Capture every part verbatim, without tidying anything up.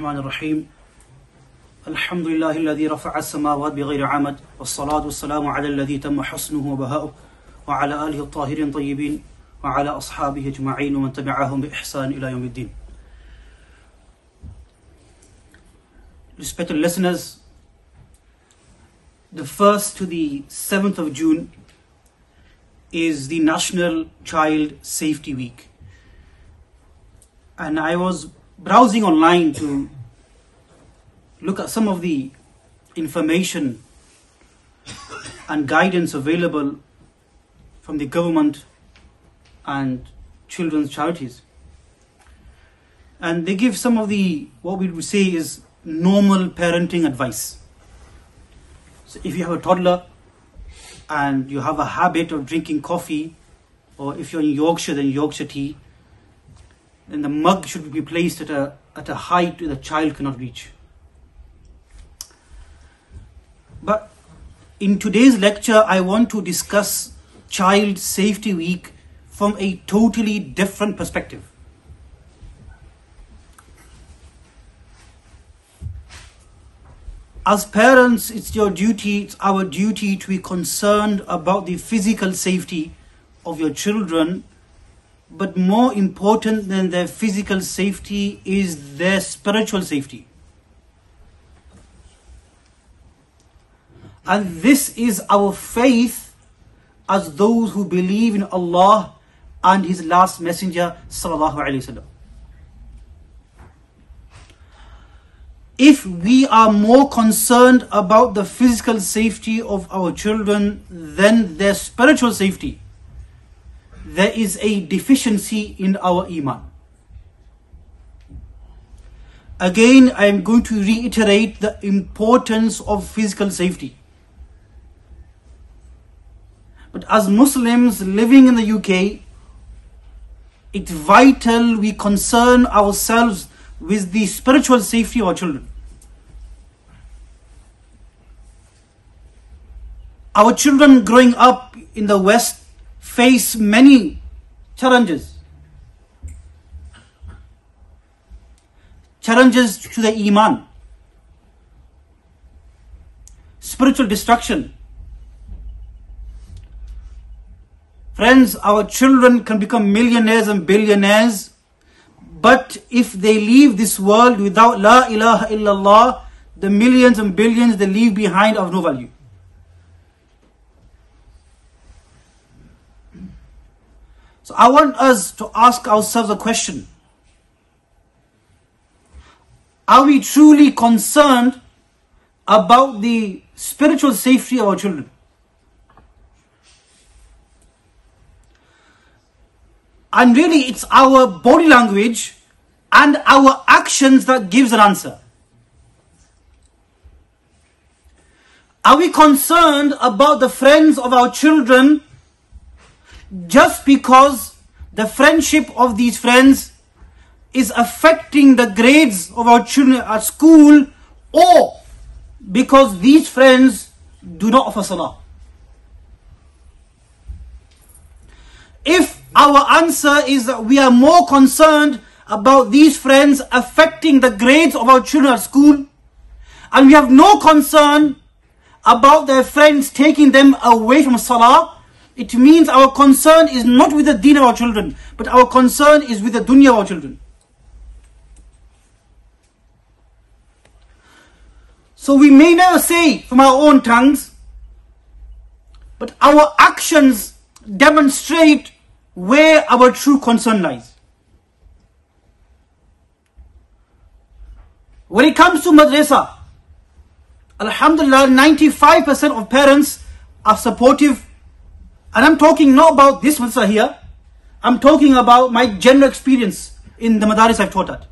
Bismillahirrahmanirrahim. Alhamdulillah alladhi rafa'a as-samawati bighayri 'amad was-salatu was-salamu 'ala alladhi tamma husnuhu wa baha'uhu wa 'ala alihi at-tahirin tayyibin wa 'ala ashabihi ajma'in wa man tabi'ahum bi ihsan ila yawmiddin. Respected listeners, the first to the seventh of June is the National Child Safety Week, and I was browsing online to look at some of the information and guidance available from the government and children's charities, and they give some of the, what we would say is, normal parenting advice. So if you have a toddler and you have a habit of drinking coffee, or if you're in Yorkshire then Yorkshire tea, then the mug should be placed at a at a height the child cannot reach. But in today's lecture, I want to discuss Child Safety Week from a totally different perspective. As parents, it's your duty, it's our duty to be concerned about the physical safety of your children. But more important than their physical safety is their spiritual safety. And this is our faith as those who believe in Allah and His last messenger, sallallahu alaihi wasallam. If we are more concerned about the physical safety of our children than their spiritual safety, there is a deficiency in our iman. Again, I am going to reiterate the importance of physical safety. But as Muslims living in the U K, it's vital we concern ourselves with the spiritual safety of our children. Our children growing up in the West face many challenges. Challenges to the iman, spiritual destruction. Friends, our children can become millionaires and billionaires, but if they leave this world without la ilaha illallah, the millions and billions they leave behind are of no value. So I want us to ask ourselves a question. Are we truly concerned about the spiritual safety of our children? And really, it's our body language and our actions that gives an answer. Are we concerned about the friends of our children just because the friendship of these friends is affecting the grades of our children at school, or because these friends do not offer salah? If our answer is that we are more concerned about these friends affecting the grades of our children at school, and we have no concern about their friends taking them away from salah, it means our concern is not with the deen of our children, but our concern is with the dunya of our children. So we may never say from our own tongues, but our actions demonstrate where our true concern lies. When it comes to madrasa, alhamdulillah, ninety-five percent of parents are supportive. And I'm talking not about this madrasa here, I'm talking about my general experience in the madaris I've taught at.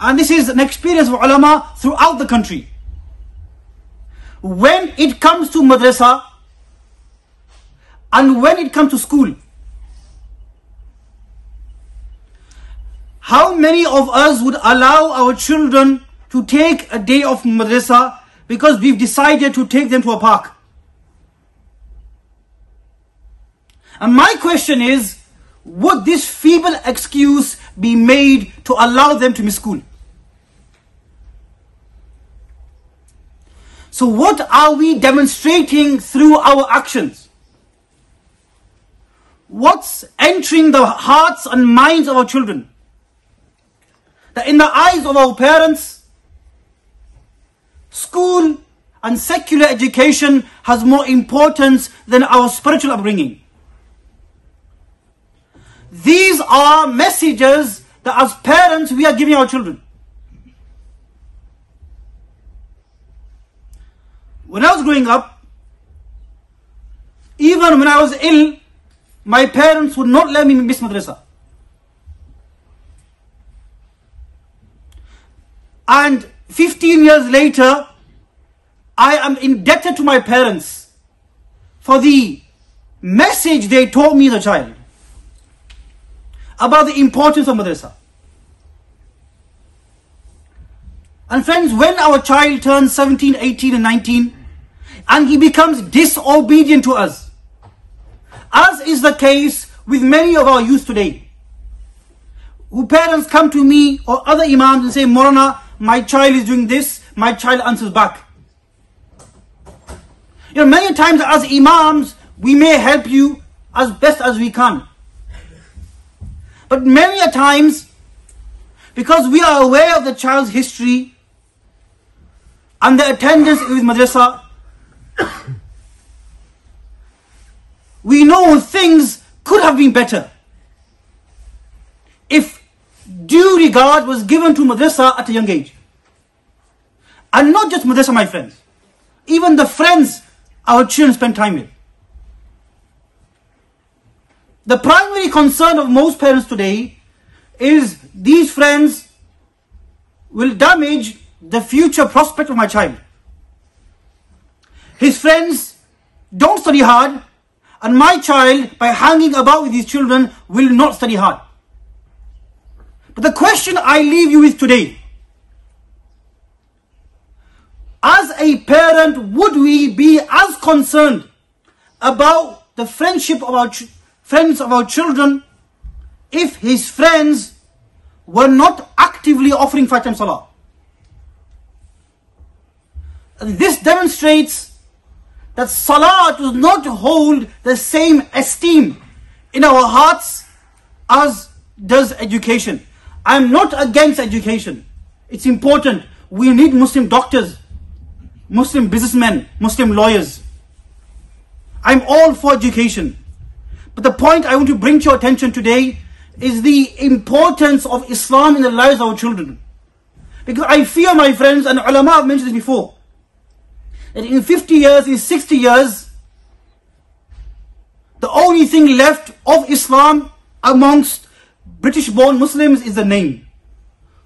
And this is an experience of ulama throughout the country. When it comes to madrasa and when it comes to school, how many of us would allow our children to take a day of madrasa because we've decided to take them to a park? And my question is, would this feeble excuse be made to allow them to miss school? So what are we demonstrating through our actions? What's entering the hearts and minds of our children? That in the eyes of our parents, school and secular education has more importance than our spiritual upbringing. These are messages that as parents we are giving our children. When I was growing up, even when I was ill, my parents would not let me miss madrasa. And fifteen years later, I am indebted to my parents for the message they taught me as a child about the importance of madrasa. And friends, when our child turns seventeen, eighteen and nineteen and he becomes disobedient to us, as is the case with many of our youth today, who parents come to me or other imams and say, Maulana, my child is doing this, my child answers back. You know, many times as imams, we may help you as best as we can. But many a times, because we are aware of the child's history and the attendance with madrasa, we know things could have been better if due regard was given to madrasa at a young age. And not just madrasa, my friends. Even the friends our children spend time with. The primary concern of most parents today is these friends will damage the future prospect of my child. His friends don't study hard, and my child, by hanging about with these children, will not study hard. But the question I leave you with today, as a parent, would we be as concerned about the friendship of our friends of our children if his friends were not actively offering five times salah? And this demonstrates that salah does not hold the same esteem in our hearts as does education. I am not against education. It's important. We need Muslim doctors, Muslim businessmen, Muslim lawyers. I'm all for education. But the point I want to bring to your attention today is the importance of Islam in the lives of our children. Because I fear, my friends, and ulama have mentioned this before, that in fifty years, in sixty years, the only thing left of Islam amongst British-born Muslims is the name.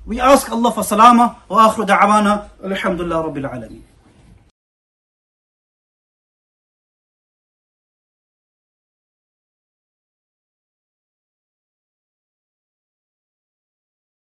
We ask Allah for salama wa akhru da'wana alhamdulillah rabbil alameen.